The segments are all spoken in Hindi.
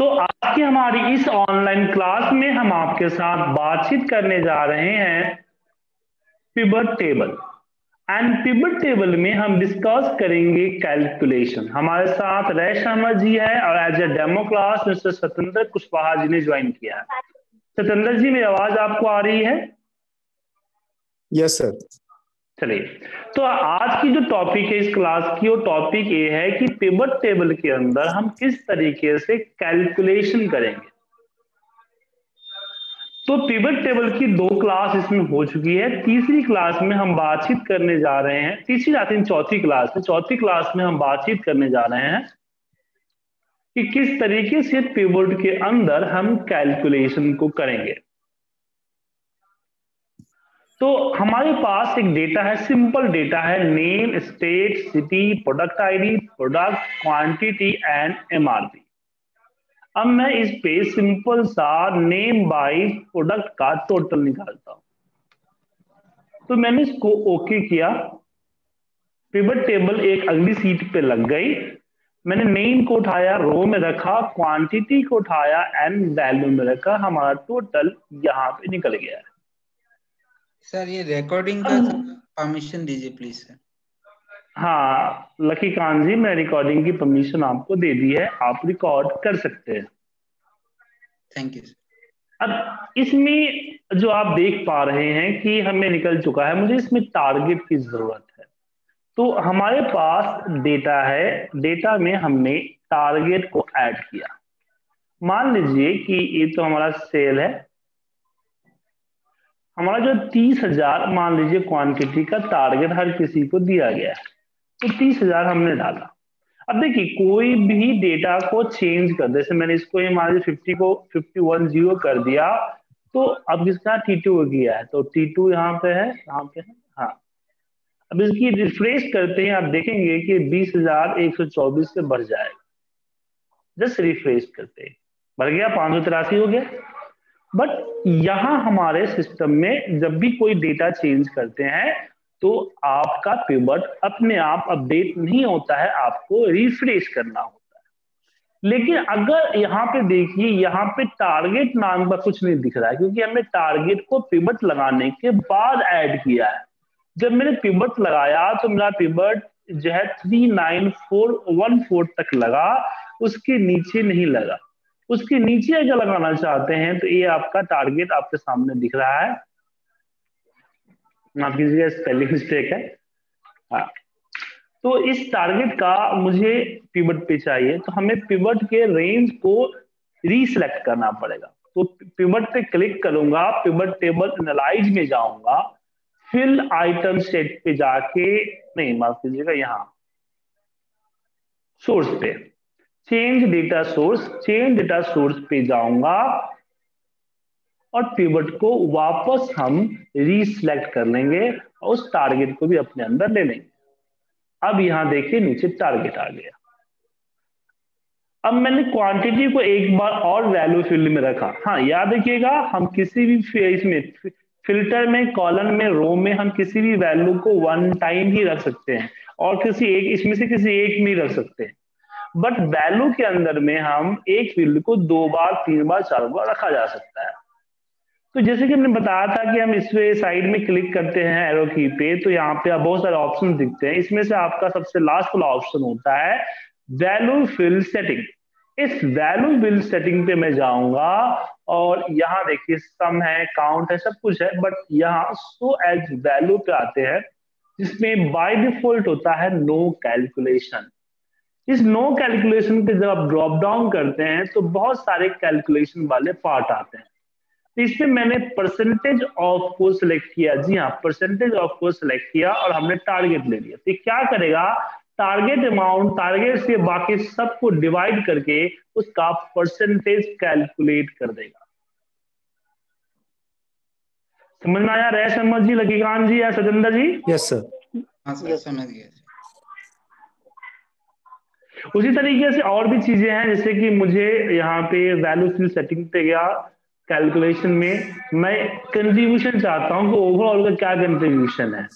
तो आज की हमारी इस ऑनलाइन क्लास में हम आपके साथ बातचीत करने जा रहे हैं pivot table. And pivot table में हम डिस्कस करेंगे कैलकुलेशन। हमारे साथ राय शर्मा जी है और as a demo class mister Satyendra Kushwaha ji ने ज्वाइन किया है। सत्येंद्र जी, मेरी आवाज आपको आ रही है? Yes sir. चलिए, तो आज की जो टॉपिक है इस क्लास की, वो टॉपिक ये है कि पिवट टेबल के अंदर हम किस तरीके से कैलकुलेशन करेंगे। तो पिवट टेबल की दो क्लास इसमें हो चुकी है। तीसरी क्लास में हम बातचीत करने जा रहे हैं, चौथी क्लास में हम बातचीत करने जा रहे हैं कि किस तरीके से पिवट के अंदर हम कैलकुलेशन को करेंगे। तो हमारे पास एक डेटा है, सिंपल डेटा है, name, state, city, product ID, product quantity and MRP. अब मैं इस पे सिंपल सा नेम बाय प्रोडक्ट का टोटल निकालता हूं। तो मैंने इसको ओके किया, पिवट टेबल एक अगली सीट पे लग गई। मैंने नेम को उठाया, रो में रखा, क्वांटिटी को उठाया एंड वैल्यू में रखा। हमारा टोटल यहाँ पे निकल गया है। सर, ये रिकॉर्डिंग का परमिशन दीजिए प्लीज सर। हाँ लखीकांत जी, मैं रिकॉर्डिंग की परमिशन आपको दे दी है, आप रिकॉर्ड कर सकते हैं। Thank you. अब इसमें जो आप देख पा रहे हैं कि हमें निकल चुका है, मुझे इसमें टारगेट की जरूरत है। तो हमारे पास डेटा है, डेटा में हमने टारगेट को ऐड किया। मान लीजिए कि ये तो हमारा सेल है, हमारा जो 30,000 मान लीजिए क्वांटिटी का टारगेट हर किसी को दिया गया है, तो 30,000 हमने डाला। अब देखिए, कोई भी डेटा को चेंज कर, जैसे मैंने इसको मान लीजिए 50 को 51,0 कर दिया, तो अब इसका T2 हो गया है, तो T2 यहाँ पे है। हाँ, अब इसकी रिफ्रेश करते हैं, आप देखेंगे कि 20,124 से बढ़ जाएगा। जस्ट रिफ्रेश करते हैं, बढ़ गया, 583 हो गया। बट यहां हमारे सिस्टम में जब भी कोई डेटा चेंज करते हैं तो आपका पिवट अपने आप अपडेट नहीं होता है, आपको रिफ्रेश करना होता है। लेकिन अगर यहाँ पे देखिए, यहाँ पे टारगेट नाम का कुछ नहीं दिख रहा है, क्योंकि हमने टारगेट को पिवट लगाने के बाद ऐड किया है। जब मैंने पिवट लगाया तो मेरा पिवट जो है 39,414 तक लगा, उसके नीचे नहीं लगा। उसके नीचे अगर लगाना चाहते हैं तो ये आपका टारगेट आपके सामने दिख रहा है। माफ कीजिएगा, स्पेलिंग मिस्टेक है। हाँ, तो इस टारगेट का मुझे पिवट पे चाहिए, तो हमें पिवट के रेंज को रीसेलेक्ट करना पड़ेगा। तो पिवट पे क्लिक करूंगा, पिवट टेबल एनालाइज में जाऊंगा, फिल आइटम सेट पे जाके, नहीं माफ कीजिएगा, यहाँ सोर्स पे चेंज डेटा सोर्स पे जाऊंगा और पिवट को वापस हम रीसेलेक्ट कर लेंगे और उस टारगेट को भी अपने अंदर ले लेंगे। अब यहां देखिए, नीचे टारगेट आ गया। अब मैंने क्वांटिटी को एक बार और वैल्यू फील्ड में रखा। हाँ, याद रखिएगा, हम किसी भी इसमें फिल्टर में, कॉलम में, रो में हम किसी भी वैल्यू को वन टाइम ही रख सकते हैं और किसी एक इसमें से किसी एक में रख सकते हैं। बट वैल्यू के अंदर में हम एक फील्ड को 2 बार 3 बार 4 बार रखा जा सकता है। तो जैसे कि हमने बताया था कि हम इस साइड में क्लिक करते हैं एरो की पे, तो यहाँ पे आप बहुत सारे ऑप्शन दिखते हैं। इसमें से आपका सबसे लास्ट वाला ऑप्शन होता है वैल्यू फील्ड सेटिंग। इस वैल्यू फील्ड सेटिंग पे मैं जाऊंगा और यहाँ देखिए सम है, काउंट है, सब कुछ है। बट यहाँ सो एज वैल्यू पे आते हैं, जिसमें बाय डिफॉल्ट होता है नो कैलकुलेशन। इस नो कैलकुलेशन पे जब आप ड्रॉप डाउन करते हैं तो बहुत सारे कैलकुलेशन वाले पार्ट आते हैं। तो इसमें मैंने परसेंटेज ऑफ को सिलेक्ट किया, जी हाँ, परसेंटेज ऑफ को सिलेक्ट किया और हमने टारगेट ले लिया। तो क्या करेगा, टारगेट अमाउंट, टारगेट से बाकी सबको डिवाइड करके उसका परसेंटेज कैलकुलेट कर देगा। समझ में आया राय शर्मा जी, लखीकांत जी या सत्येंद्र जी? यस सर, समझ गया। उसी तरीके से और भी चीजें हैं, जैसे कि मुझे यहाँ पे वैल्यू फील्ड सेटिंग पे गया, कैलकुलेशन में मैं कंट्रीब्यूशन चाहता हूँ कि ओवरऑल का क्या कंट्रीब्यूशन है।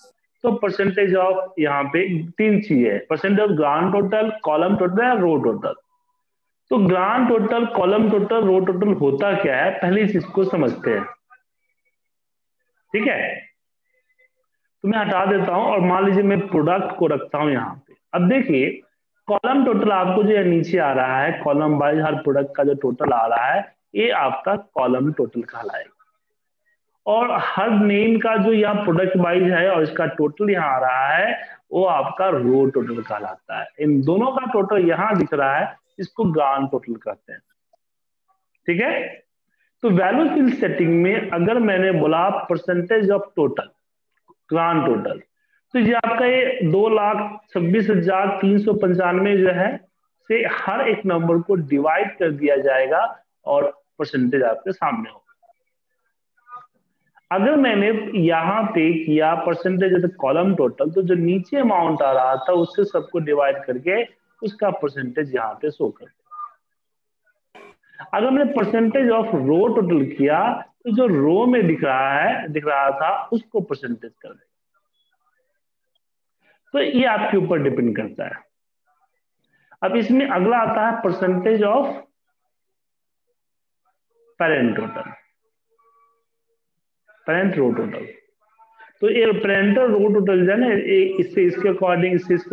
तो परसेंटेज ऑफ यहाँ पे 3 चीजें, percentage of grand total, column total या रो टोटल। तो grand total, column total, row total होता क्या है, पहले इस चीज को समझते हैं। ठीक है, तो मैं हटा देता हूं और मान लीजिए मैं प्रोडक्ट को रखता हूं यहाँ पे। अब देखिए कॉलम टोटल आपको जो है नीचे आ रहा है, कॉलम वाइज हर प्रोडक्ट का जो टोटल आ रहा है, ये आपका कॉलम टोटल कहलाएगा। और हर नेम का जो यहाँ प्रोडक्ट वाइज है और इसका टोटल यहाँ आ रहा है, वो आपका रो टोटल कहलाता है। इन दोनों का टोटल यहाँ दिख रहा है, इसको ग्राम टोटल कहते हैं। ठीक है, तो वैल्यू फील्ड सेटिंग में अगर मैंने बोला percentage of total, grand total, तो ये आपका ये 2,26,395 जो है से हर एक नंबर को डिवाइड कर दिया जाएगा और परसेंटेज आपके सामने होगा। अगर मैंने यहाँ पे किया परसेंटेज कॉलम टोटल, तो जो नीचे अमाउंट आ रहा था उससे सबको डिवाइड करके उसका परसेंटेज यहाँ पे शो कर दिया। अगर मैंने परसेंटेज ऑफ रो टोटल किया, तो जो रो में दिख रहा था उसको परसेंटेज कर दिया। तो ये आपके ऊपर डिपेंड करता है। अब इसमें अगला आता है percentage of parent total, parent row total. तो ये पेरेंट रो टोटल जो है ना, इसके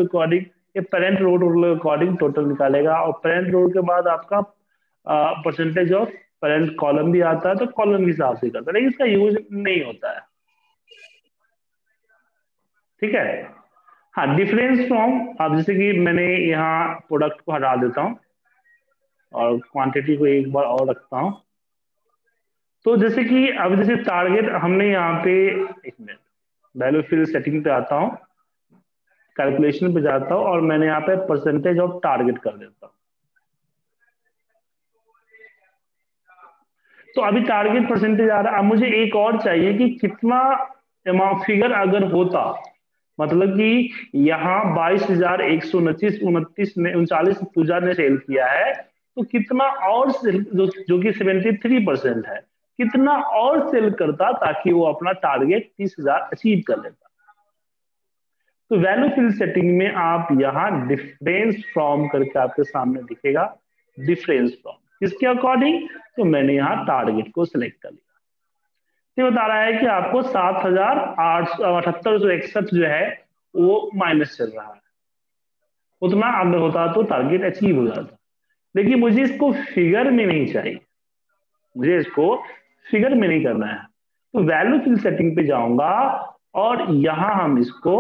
अकॉर्डिंग ये पेरेंट रो टोटल के अकॉर्डिंग टोटल निकालेगा। और पेरेंट रो के बाद आपका परसेंटेज ऑफ पेरेंट कॉलम भी आता है, तो कॉलम के हिसाब से करता है, लेकिन इसका यूज नहीं होता है। ठीक है, हाँ, डिफरेंस फ्रॉम, आप जैसे कि मैंने यहाँ प्रोडक्ट को हटा देता हूँ और क्वांटिटी को एक बार और रखता हूँ। तो जैसे कि अब जैसे टारगेट हमने यहाँ पे, एक मिनट, वैल्यू फील्ड सेटिंग पे आता हूँ, कैलकुलेशन पे जाता हूँ और मैंने यहाँ पे परसेंटेज ऑफ टारगेट कर देता हूँ। तो अभी टारगेट परसेंटेज आ रहा है। अब मुझे एक और चाहिए कि कितना अमाउंट फिगर अगर होता, मतलब कि यहाँ 22,139 ने सेल किया है, तो कितना और सेल, जो कि 73% है, कितना और सेल करता ताकि वो अपना टारगेट 30,000 अचीव कर लेता। तो वैल्यू फील्ड सेटिंग में आप यहाँ डिफरेंस फ्रॉम करके आपके सामने दिखेगा, डिफरेंस फ्रॉम किसके अकॉर्डिंग, तो मैंने यहाँ टारगेट को सिलेक्ट कर लिया। तो बता रहा है कि आपको 7,878 जो है वो माइनस चल रहा है, उतना अगर होता तो टारगेट अचीव हो जाता। लेकिन मुझे इसको फिगर में नहीं चाहिए, मुझे इसको फिगर में नहीं करना है। तो वैल्यू फील्ड सेटिंग पे जाऊंगा और यहां हम इसको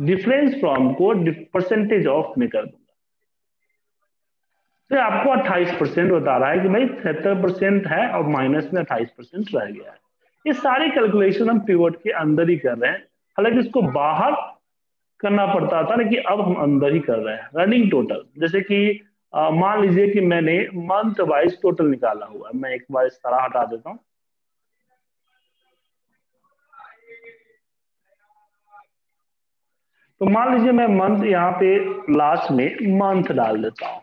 डिफरेंस फ्रॉम को परसेंटेज ऑफ में कर दूंगा। तो आपको 28% बता रहा है कि भाई 70% है और माइनस में 28% रह गया है। ये सारे कैलकुलेशन हम पिवट के अंदर ही कर रहे हैं, हालांकि इसको बाहर करना पड़ता था, लेकिन अब हम अंदर ही कर रहे हैं। रनिंग टोटल, जैसे कि मान लीजिए कि मैंने मंथ वाइज टोटल निकाला हुआ है, मैं एक बार इस तरह हटा देता हूं। तो मान लीजिए मैं मंथ यहाँ पे लास्ट में मंथ डाल देता हूं।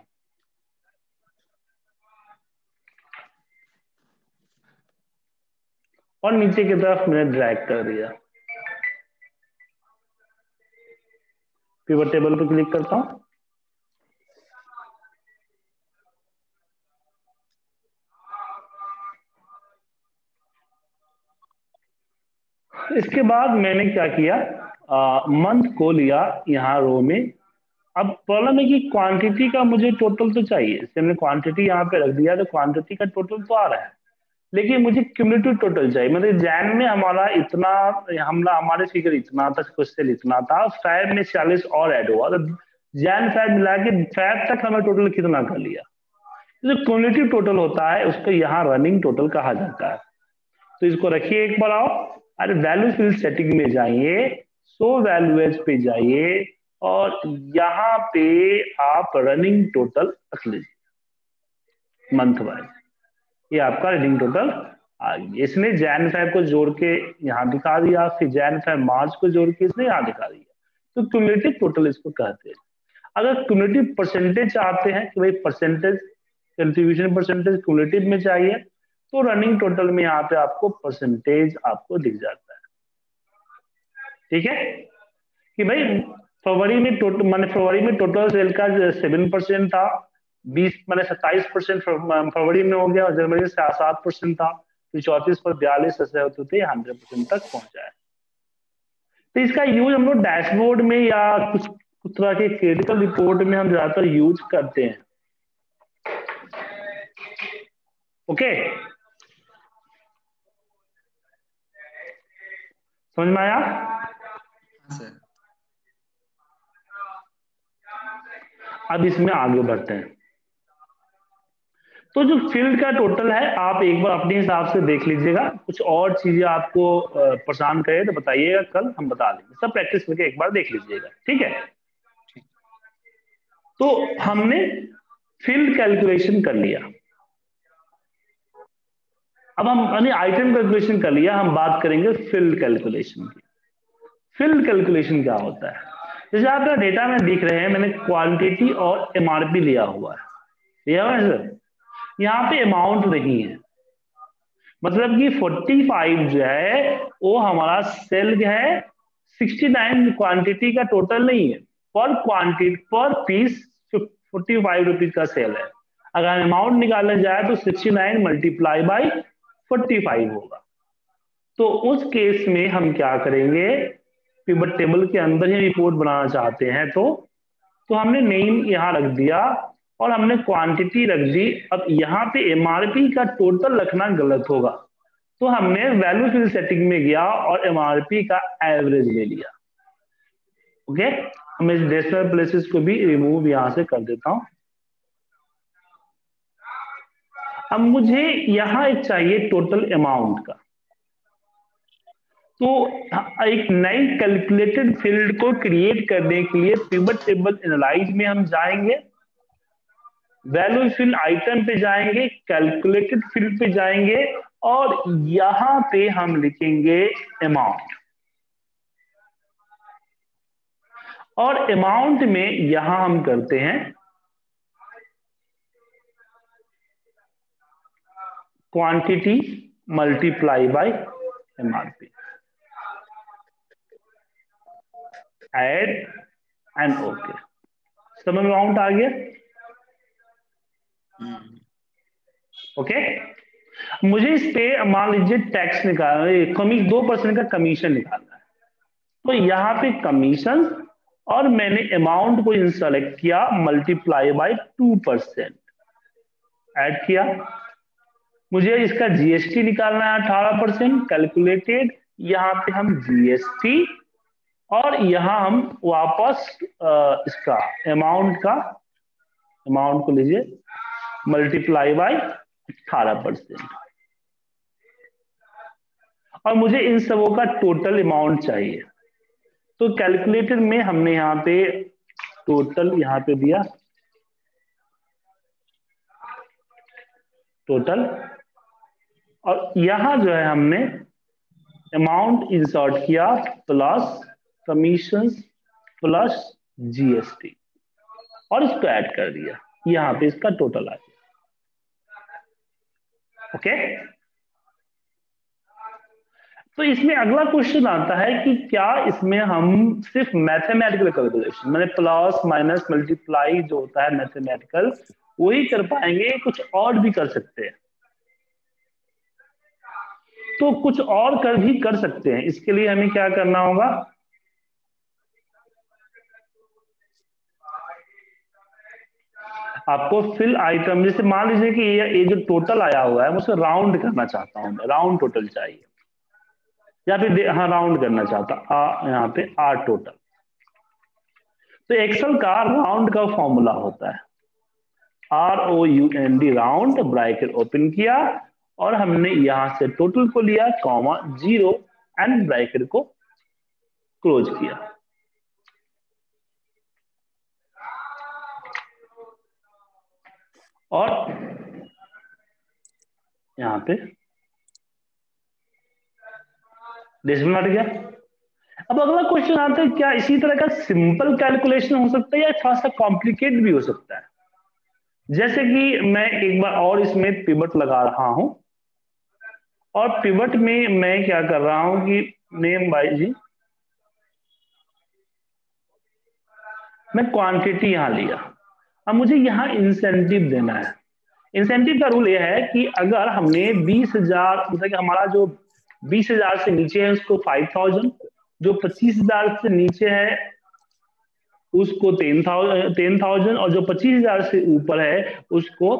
और नीचे की तरफ मैंने ड्रैग कर दिया। पिवट टेबल पर क्लिक करता हूं। इसके बाद मैंने क्या किया, मंथ को लिया यहाँ रो में। अब प्रॉब्लम है कि क्वांटिटी का मुझे टोटल तो चाहिए, इसलिए मैंने क्वांटिटी यहाँ पे रख दिया। तो क्वांटिटी का टोटल तो आ रहा है, लेकिन मुझे क्यूमुलेटिव टोटल चाहिए। मतलब जैन में हमारा इतना, हमारे फिगर इतना था, कुछ सेल इतना था, फैब में 40 और ऐड हुआ, तो जैन फैब मिला के फैब तक हमें टोटल कितना कर लिया। जो तो क्यूमुलेटिव टोटल होता है उसको यहाँ रनिंग टोटल कहा जाता है। तो इसको रखिए एक बार आओ, अरे वैल्यू फील्ड सेटिंग में जाइए, सो वैल्यूज पे जाइए और यहाँ पे आप रनिंग टोटल रख लीजिए मंथ वाइज। ये आपका रनिंग टोटल आ गया। इसने जैन फैब को जोड़ के यहाँ दिखा दिया, फिर जैन फैब मार्च को जोड़ के इसने यहाँ दिखा दिया। तो क्यूमुलेटिव टोटल इसको कहते हैं। अगर क्यूमुलेटिव परसेंटेज चाहते हैं कि भाई परसेंटेज, कंट्रीब्यूशन परसेंटेज क्यूमुलेटिव में चाहिए, तो रनिंग टोटल में यहाँ पे आपको परसेंटेज आपको दिख जाता है। ठीक है, कि भाई फरवरी में टोटल सेल का 7% था, 27% फरवरी में हो गया और जनवरी में 7% था, तो 34 पर 42 ऐसे होते थे 100% तक पहुंचा है। तो इसका यूज हम लोग डैशबोर्ड में या कुछ तरह के क्रिटिकल रिपोर्ट में हम ज्यादातर यूज करते हैं। ओके, समझ में आया? अब इसमें आगे बढ़ते हैं। तो जो फील्ड का टोटल है आप एक बार अपने हिसाब से देख लीजिएगा, कुछ और चीजें आपको परेशान करे तो बताइएगा, कल हम बता देंगे, सब प्रैक्टिस करके एक बार देख लीजिएगा, ठीक है। तो हमने फील्ड कैलकुलेशन कर लिया, अब हम यानी आइटम कैलकुलेशन कर लिया, हम बात करेंगे फील्ड कैलकुलेशन की। फील्ड कैलकुलेशन क्या होता है? जैसे आपका डेटा में दिख रहे हैं, मैंने क्वांटिटी और एमआरपी लिया हुआ है, सर यहाँ पे अमाउंट नहीं है, मतलब कि 45 जो है वो हमारा सेल है, 69 क्वांटिटी का टोटल नहीं है, पर क्वांटिटी पर पीस 45 रुपीज का सेल है। अगर अमाउंट निकाला जाए तो 69 मल्टीप्लाई बाई 45 होगा। तो उस केस में हम क्या करेंगे, पिवट टेबल के अंदर ही रिपोर्ट बनाना चाहते हैं, तो हमने नेम यहाँ रख दिया और हमने क्वांटिटी रख दी। अब यहाँ पे एमआरपी का टोटल रखना गलत होगा, तो हमने वैल्यू फील्ड सेटिंग में गया और एमआरपी का एवरेज ले लिया। ओके, मैं इस डेसिमल प्लेसेस को भी रिमूव यहाँ से कर देता हूँ। अब मुझे यहाँ एक चाहिए टोटल अमाउंट का, तो एक नई कैलकुलेटेड फील्ड को क्रिएट करने के लिए पिवट टेबल एनालाइज में हम जाएंगे, वैल्यू फील्ड आइटम पे जाएंगे, कैलकुलेटेड फील्ड पे जाएंगे और यहाँ पे हम लिखेंगे अमाउंट, और अमाउंट में यहाँ हम करते हैं quantity multiply by MRP, add and okay. समझ में अमाउंट आ गया? ओके, मुझे इस पे मान लीजिए टैक्स निकालना, कमी 2% का कमीशन निकालना है, तो यहाँ पे कमीशन और मैंने अमाउंट को सेलेक्ट किया, मल्टीप्लाई बाय 2% ऐड किया। मुझे इसका जीएसटी निकालना है 18%, कैलकुलेटेड, यहाँ पे हम जीएसटी और यहाँ हम वापस इसका अमाउंट को लीजिए मल्टीप्लाई बाय 18%, और मुझे इन सबों का टोटल अमाउंट चाहिए, तो कैलकुलेटर में हमने यहाँ पे टोटल दिया, टोटल, और यहाँ जो है हमने अमाउंट इंसर्ट किया प्लस कमीशन प्लस जीएसटी और इसको ऐड कर दिया, यहाँ पे इसका टोटल आ गया। ओके, तो इसमें अगला क्वेश्चन आता है कि क्या इसमें हम सिर्फ मैथमेटिकल कैलकुलेशन, मैंने प्लस माइनस मल्टीप्लाई जो होता है मैथमेटिकल, वही कर पाएंगे, कुछ और भी कर सकते हैं? तो कुछ और कर सकते हैं, इसके लिए हमें क्या करना होगा, आपको फिल आइटम, जैसे मान लीजिए कि ये जो टोटल आया हुआ है उसे राउंड करना चाहता हूं, राउंड टोटल चाहिए, या फिर हाँ राउंड करना चाहता यहाँ पे आर टोटल। तो एक्सेल का राउंड का फॉर्मूला होता है ROUND, राउंड, ब्रैकेट ओपन किया और हमने यहां से टोटल को लिया, कॉमा 0 एंड ब्रैकेट को क्लोज किया। और यहाँ पे डेसिमल हट गया। अब अगला क्वेश्चन आता है, क्या इसी तरह का सिंपल कैलकुलेशन हो सकता है या थोड़ा सा कॉम्प्लिकेट भी हो सकता है? जैसे कि मैं एक बार और इसमें पिवट लगा रहा हूं, और पिवट में मैं क्या कर रहा हूं कि नेम बाई जी मैं क्वांटिटी यहां लिया, अब मुझे यहाँ इंसेंटिव देना है। इंसेंटिव का रूल यह है कि अगर हमने 20,000 मतलब कि हमारा जो 20,000 से नीचे है उसको 5,000, जो 25,000 से नीचे है उसको 10,000 और जो 25,000 से ऊपर है उसको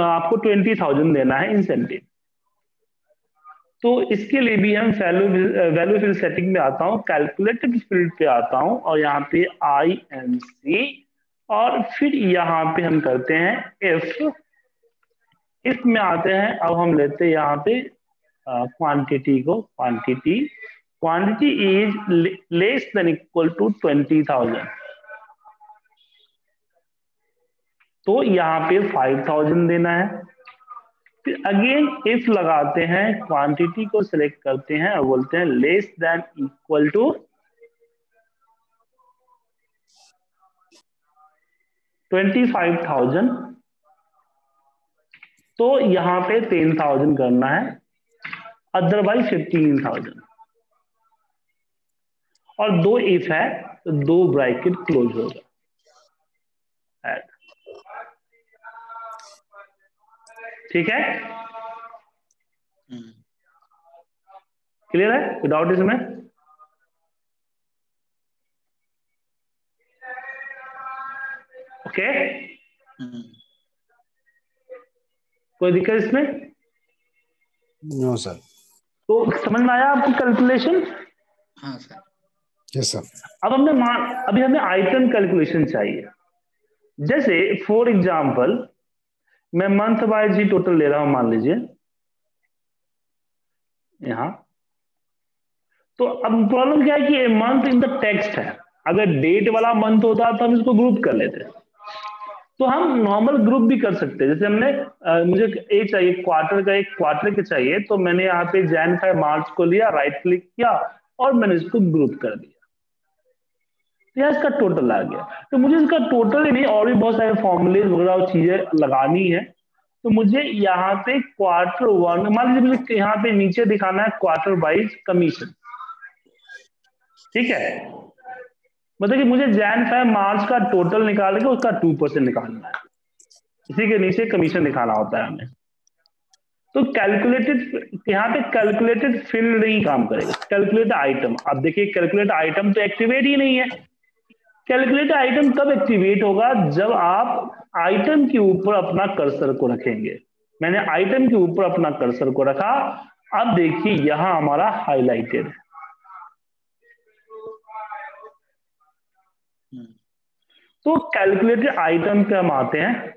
आपको 20,000 देना है इंसेंटिव। तो इसके लिए भी हम वैल्यू फील्ड सेटिंग में आता हूँ, कैलकुलेटेड फील्ड पे आता हूँ और यहाँ पे INC और फिर यहाँ पे हम करते हैं इफ में आते हैं। अब हम लेते हैं यहाँ पे क्वांटिटी को, quantity is less than equal to 20,000 तो यहाँ पे 5,000 देना है। फिर अगेन इफ लगाते हैं, क्वांटिटी को सिलेक्ट करते हैं और बोलते हैं लेस देन इक्वल टू 25,000 तो यहाँ पे 10,000 करना है, अदरवाइज 15,000। और दो इफ है तो दो ब्रैकेट क्लोज होगा, ठीक है? क्लियर है? कोई डाउट इसमें? ओके, कोई दिक्कत इसमें? No sir. तो समझ में आया आपको कैलकुलेशन? हाँ सर। Yes sir. अब हमने अभी हमें आइटम कैलकुलेशन चाहिए। जैसे फॉर एग्जांपल मैं मंथ वाइज ही टोटल ले रहा हूं, मान लीजिए यहाँ। तो अब प्रॉब्लम क्या है कि मंथ इन द टेक्स्ट है, अगर डेट वाला मंथ होता तो हम इसको ग्रुप कर लेते, तो हम नॉर्मल ग्रुप भी कर सकते हैं। जैसे हमने मुझे एक चाहिए क्वार्टर का, एक क्वार्टर के चाहिए, तो मैंने यहाँ पे जैन फाइव मार्च को लिया, राइट क्लिक किया और मैंने इसको ग्रुप कर दिया, तो यहाँ इसका टोटल आ गया। तो मुझे इसका टोटल ही नहीं और भी बहुत सारे फॉर्मूलेज वगैरह चीजें लगानी है, तो मुझे यहाँ पे क्वार्टर वन, मान लीजिए मुझे यहाँ पे नीचे दिखाना है क्वार्टर वाइज कमीशन, ठीक है? मतलब कि मुझे जैन फाइव मार्च का टोटल निकाल के उसका 2% निकालना है, इसी के नीचे कमीशन निकालना होता है हमें। तो कैलकुलेटेड, यहाँ पे कैलकुलेटेड फील्ड नहीं काम करेगा, कैलकुलेट आइटम। आप देखिए कैलकुलेट आइटम तो एक्टिवेट ही नहीं है। कैलकुलेट आइटम तब एक्टिवेट होगा जब आप आइटम के ऊपर अपना कर्सर को रखेंगे। मैंने आइटम के ऊपर अपना कर्सर को रखा, अब देखिए यहाँ हमारा हाईलाइटेड है। तो कैलकुलेटेड आइटम पे हम आते हैं।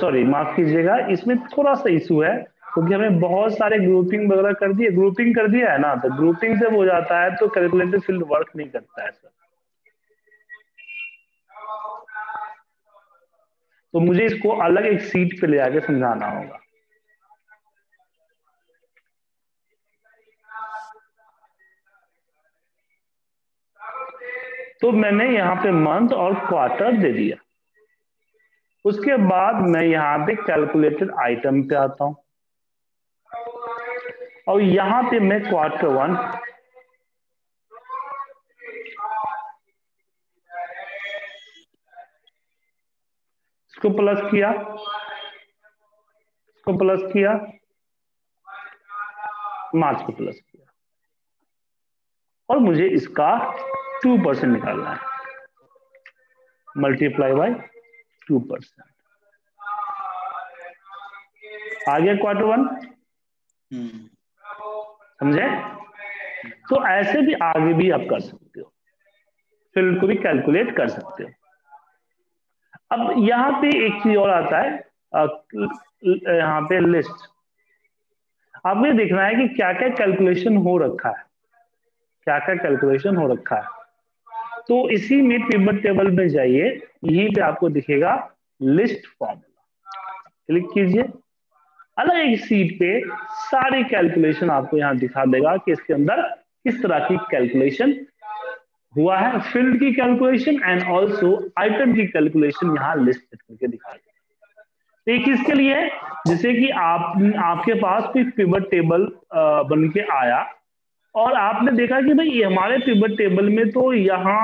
सॉरी, माफ कीजिएगा, इसमें थोड़ा सा इशू है क्योंकि हमें बहुत सारे ग्रुपिंग वगैरह कर दिए, ग्रुपिंग कर दिया है ना, तो ग्रुपिंग से हो जाता है, तो कैलकुलेटेड फील्ड वर्क नहीं करता है सर। तो मुझे इसको अलग एक सीट पे ले आके समझाना होगा। तो मैंने यहाँ पे मंथ और क्वार्टर दे दिया। उसके बाद मैं यहाँ पे कैलकुलेटेड आइटम पे आता हूँ और यहाँ पे मैं क्वार्टर वन, इसको प्लस किया, इसको प्लस किया, मार्च को प्लस किया और मुझे इसका 2% निकालना है, मल्टीप्लाई बाय 2%। आ गया क्वार्टर वन, समझे? तो ऐसे भी आगे भी आप कर सकते हो, फील्ड को भी कैलकुलेट कर सकते हो। अब यहाँ पे एक चीज और आता है, यहाँ पे लिस्ट। आपको देखना है कि क्या क्या कैलकुलेशन हो रखा है, क्या क्या कैलकुलेशन हो रखा है। तो इसी में पिवट टेबल में जाइए, यहीं पे आपको दिखेगा लिस्ट फॉर्मूला, क्लिक कीजिए। अलग एक सीट पे सारी कैलकुलेशन आपको यहाँ दिखा देगा कि इसके अंदर किस तरह की कैलकुलेशन हुआ है, फील्ड की कैलकुलेशन एंड आल्सो आइटम की कैलकुलेशन यहाँ लिस्ट करके दिखा देगा। एक इसके लिए जिससे कि आपके पास कोई पिवट टेबल बन के आया और आपने देखा कि भाई हमारे पिवट टेबल में तो यहाँ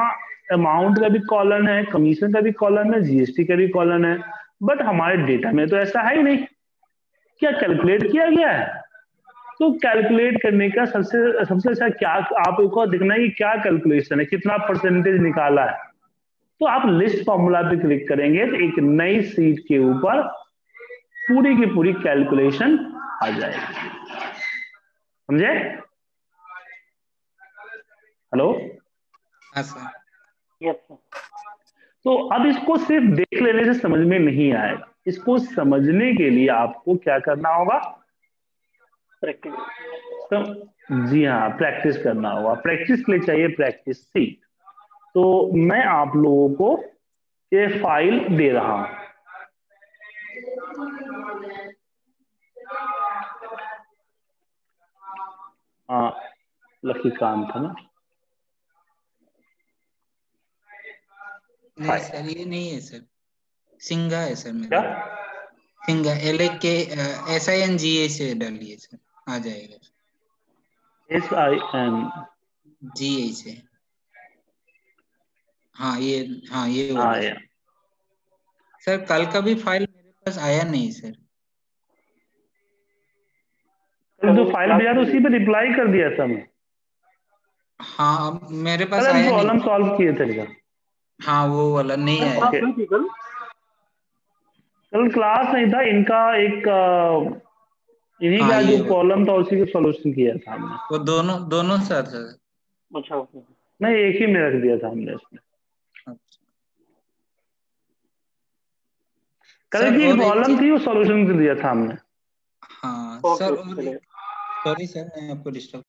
अमाउंट का भी कॉलम है, कमीशन का भी कॉलम है, जीएसटी का भी कॉलम है, बट हमारे डेटा में तो ऐसा है ही नहीं। क्या कैलकुलेट किया गया है? तो कैलकुलेट करने का सबसे अच्छा क्या आपको देखना है कि क्या कैलकुलेशन है, कितना परसेंटेज निकाला है। तो आप लिस्ट फॉर्मूला पे क्लिक करेंगे तो एक नई सीट के ऊपर पूरी की पूरी कैलकुलेशन आ जाएगी। समझे? हेलो, हाँ सर, यस सर। तो अब इसको सिर्फ देख लेने से समझ में नहीं आएगा, इसको समझने के लिए आपको क्या करना होगा? प्रैक्टिस। तो, जी हाँ, प्रैक्टिस करना होगा। प्रैक्टिस के लिए चाहिए प्रैक्टिस सीट। तो मैं आप लोगों को ये फाइल दे रहा हूं। हाँ, लखीकांत था ना? नहीं सर, ये नहीं है सर, सिंगा है सर मेरा। सिंगा LAKSINGA से डालिए सर, आ जाएगा। SINGA से। हाँ ये, हाँ ये आया सर। कल का भी फाइल मेरे पास आया नहीं सर। कल जो फाइल भेजा था उसी पे रिप्लाई कर दिया था मैं। हाँ मेरे पास आया नहीं। प्रॉब्लम सॉल्व किए थे। हाँ वो वाला नहीं आया। कल क्लास नहीं था इनका। एक इन्हीं का जो कॉलम था उसी का सॉल्यूशन किया था हमने। वो दोनों साथ है। अच्छा, नहीं एक ही में रख दिया था हमने इसमें। कल की कॉलम थी वो सॉल्यूशन दिया था हमने। हाँ सर, सॉरी सर मैं आपको डिस्टर्ब